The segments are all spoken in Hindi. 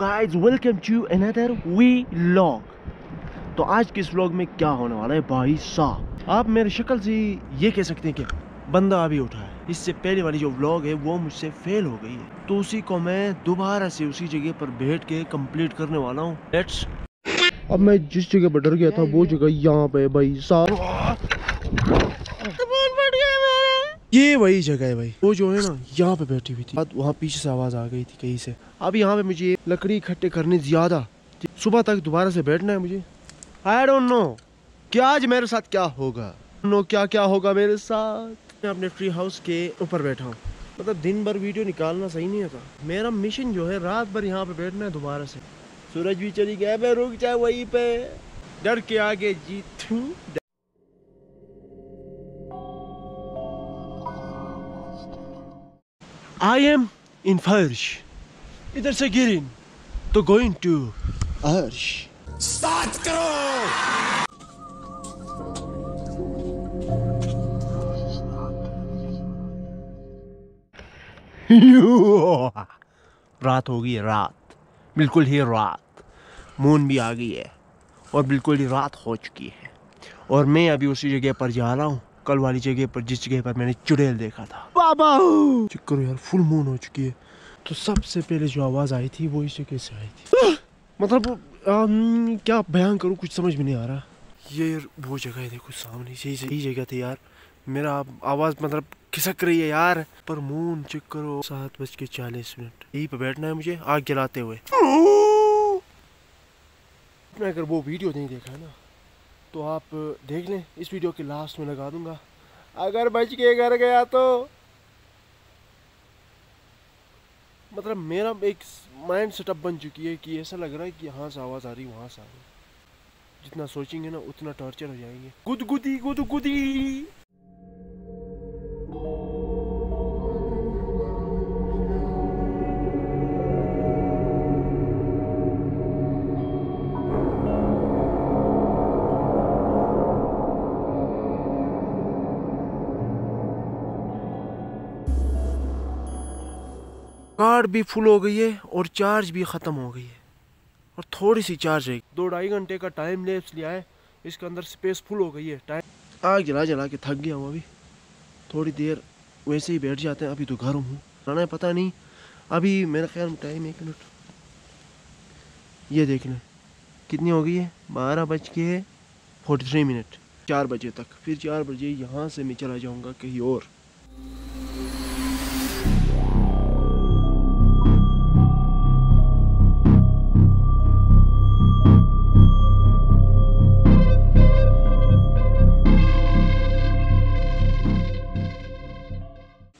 Guys welcome to another vlog. तो आज के इस व्लॉग में क्या होने वाला है भाई साहब, आप मेरी शक्ल से ये कह सकते हैं कि बंदा अभी उठा है। इससे पहले वाली जो व्लॉग है वो मुझसे फेल हो गई है, तो उसी को मैं दोबारा से उसी जगह पर बैठ के कंप्लीट करने वाला हूँ। लेट्स। अब मैं जिस जगह पर डर गया था वो जगह यहाँ पे भाई साहब, ये वही जगह है भाई। वो जो है ना यहाँ पे बैठी हुई थी, वहाँ पीछे से आवाज़ आ गई थी कहीं से। अब यहाँ पे मुझे लकड़ी इकट्ठे करने ज़्यादा सुबह तक दोबारा से बैठना है मुझे। आई डोंट नो कि आज मेरे साथ क्या होगा, नो क्या क्या होगा मेरे साथ। मैं अपने ट्री हाउस के ऊपर बैठा हूँ, मतलब दिन भर वीडियो निकालना सही नहीं होता। मेरा मिशन जो है रात भर यहाँ पे बैठना है दोबारा से। सूरज भी चली गया, मैं रुक जाए वहीं पे, डर के आगे जीत हूँ। I am in Farsh. इधर से गिरिन तो going to Arsh. Start करो। रात हो गई, रात बिल्कुल ही रात, मून भी आ गई है और बिल्कुल ही रात हो चुकी है। और मैं अभी उसी जगह पर जा रहा हूँ, कल वाली जगह पर जिस जगह पर मैंने चुड़ैल देखा था। बाबा चेक करो यार, फुल मून हो चुकी है। तो सबसे पहले जो आवाज़ आई थी वो इस जगह से आई थी। मतलब क्या बयान करूँ, कुछ समझ में नहीं आ रहा। ये यार वो जगह है, देखो सामने सही जगह थी यार। मेरा आवाज़ मतलब खिसक रही है यार, पर मून चेक करो। 7:40 यहीं पर बैठना है मुझे आग जलाते हुए। अगर वो वीडियो नहीं देखा है ना तो आप देख लें, इस वीडियो के लास्ट में लगा दूंगा। अगर बच के घर गया तो मतलब मेरा एक माइंड सेटअप बन चुकी है कि ऐसा लग रहा है कि यहाँ से आवाज़ आ रही, वहाँ से आ रही। जितना सोचेंगे ना उतना टॉर्चर हो जाएंगे। गुदगुदी गुदगुदी। कार्ड भी फुल हो गई है और चार्ज भी ख़त्म हो गई है और थोड़ी सी चार्ज है। 2-2.5 घंटे का टाइम लेप्स लिया है, इसके अंदर स्पेस फुल हो गई है। टाइम आग जला जला के थक गया हूँ, अभी थोड़ी देर वैसे ही बैठ जाते हैं। अभी तो गर्म हूँ, खाना पता नहीं। अभी मेरे ख्याल में टाइम 1 मिनट ये देख लें कितनी हो गई है। 12:43 4 बजे तक। फिर 4 बजे यहाँ से मैं चला जाऊँगा कहीं और।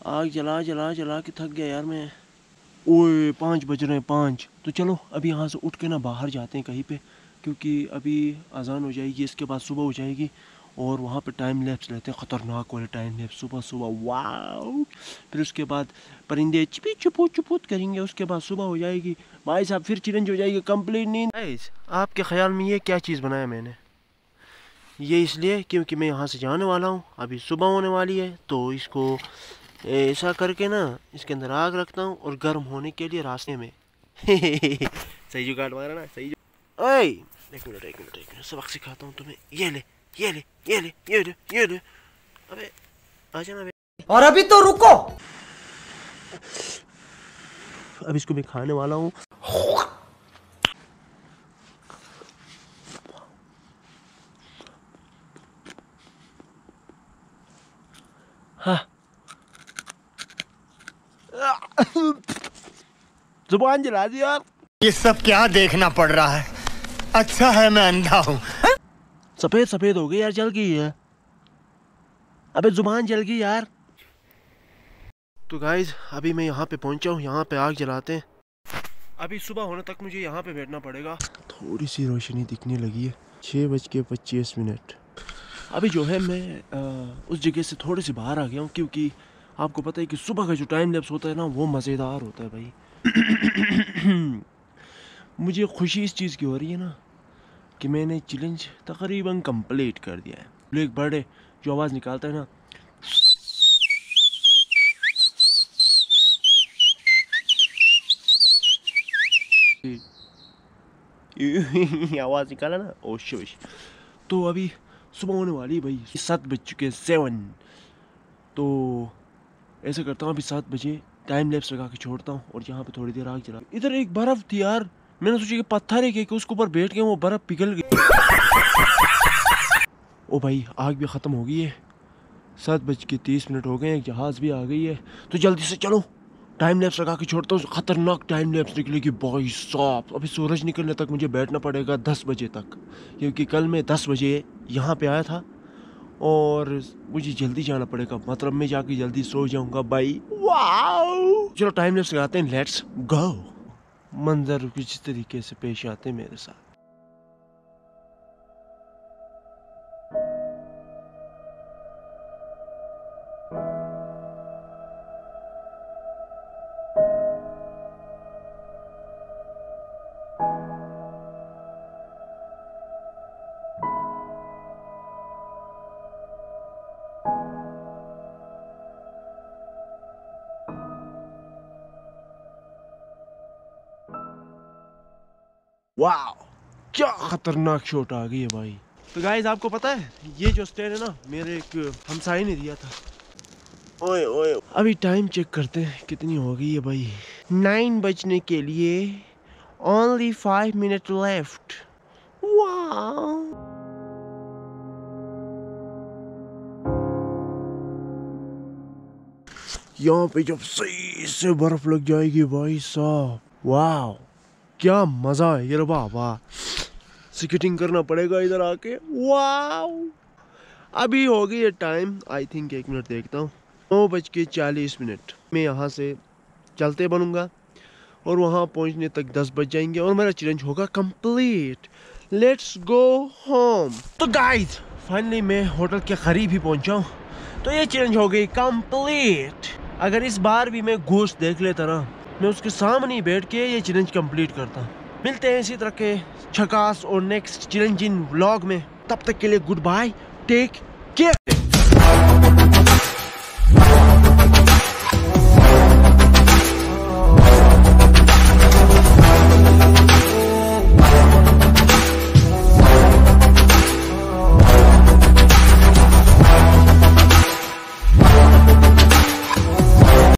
आग जला जला जला के थक गया यार मैं। ओए 5 बज रहे हैं 5। तो चलो अभी यहाँ से उठ के ना बाहर जाते हैं कहीं पे, क्योंकि अभी अजान हो जाएगी, इसके बाद सुबह हो जाएगी और वहाँ पे टाइम लैप्स लेते हैं ख़तरनाक वाले टाइम लैप्स सुबह सुबह। वाओ। फिर उसके बाद परिंदे चिपी चुपूत चुपूत करेंगे, उसके बाद सुबह हो जाएगी भाई साहब, फिर चैलेंज हो जाएगी कम्प्लीट नींद। आपके ख्याल में ये क्या चीज़ बनाया मैंने? ये इसलिए क्योंकि मैं यहाँ से जाने वाला हूँ, अभी सुबह होने वाली है। तो इसको ऐसा करके ना इसके अंदर आग रखता हूँ और गर्म होने के लिए रास्ते में। सही जुगाड़ मारा ना, सही। ओए एक मिनट सबक सिखाता हूँ तुम्हें। ये ले। अबे आ जाना और अभी तो रुको। अब इसको मैं खाने वाला हूँ। हाँ जुबान जला दी यार। ये सब क्या देखना पड़ रहा है, अच्छा है मैं अंधा हूँ। सफेद सफेद हो गई यार, जल गई है। अबे जुबान जल गई यार। तो गाइज अभी मैं यहाँ पे पहुँचा हूँ, यहाँ पे आग जलाते हैं। अभी सुबह होने तक मुझे यहाँ पे बैठना पड़ेगा। थोड़ी सी रोशनी दिखने लगी है। 6:25 अभी जो है मैं उस जगह से थोड़ी सी बाहर आ गया हूँ, क्योंकि आपको पता है कि सुबह का जो टाइम लैप्स होता है ना वो मज़ेदार होता है भाई। मुझे खुशी इस चीज़ की हो रही है ना कि मैंने चैलेंज तकरीबन कंप्लीट कर दिया है। ब्लैक बर्ड जो आवाज़ निकालता है ना, आवाज निकाला ना, ओश ओश। तो अभी सुबह होने वाली भाई, 7 बज चुके 7। तो ऐसा करता हूँ अभी 7 बजे टाइम लैप्स लगा के छोड़ता हूँ। और यहाँ पे थोड़ी देर आग जला। इधर एक बर्फ़ थी यार, मैंने सोचा कि पत्थर है कि उसके ऊपर बैठ गया, वो बर्फ़ पिघल गई। ओ भाई आग भी ख़त्म हो गई है, 7 बज के 30 मिनट हो गए हैं, जहाज़ भी आ गई है। तो जल्दी से चलो टाइम लैप्स लगा के छोड़ता हूँ, ख़तरनाक टाइम लैप्स निकलेगी भाई साहब। अभी सूरज निकलने तक मुझे बैठना पड़ेगा 10 बजे तक, क्योंकि कल मैं 10 बजे यहाँ पे आया था और मुझे जल्दी जाना पड़ेगा, मतलब मैं जाके जल्दी सो जाऊँगा भाई। वाओ चलो टाइम लैप्स लगाते हैं, लेट्स गो। मंजर किस तरीके से पेश आते हैं मेरे साथ। वाह क्या ख़तरनाक शॉट आ गई है भाई। तो गाइस आपको पता है ये जो स्टेयर है ना, मेरे एक हमसाई ने दिया था। ओए ओए अभी टाइम चेक करते हैं कितनी हो गई है भाई। 9 बजने के लिए ओनली 5 मिनट लेफ्ट। वाह यहाँ पे जब सही से बर्फ लग जाएगी भाई साहब, वाह क्या मज़ा है। ये वाह स्केटिंग करना पड़ेगा इधर आके। वाह अभी हो गई है टाइम, आई थिंक 1 मिनट देखता हूँ, 9 बज के 40 मिनट। मैं यहाँ से चलते बनूंगा और वहाँ पहुँचने तक 10 बज जाएंगे और मेरा चैलेंज होगा कंप्लीट। Let's go home. तो गाइस फाइनली मैं होटल के करीब ही पहुँचा हूँ, तो ये चैलेंज हो गई कंप्लीट। अगर इस बार भी मैं घोस्ट देख लेता ना, मैं उसके सामने बैठ के ये चैलेंज कंप्लीट करता हूँ। मिलते हैं इसी तरह के छकास और नेक्स्ट चैलेंजिंग व्लॉग में, तब तक के लिए गुड बाय, टेक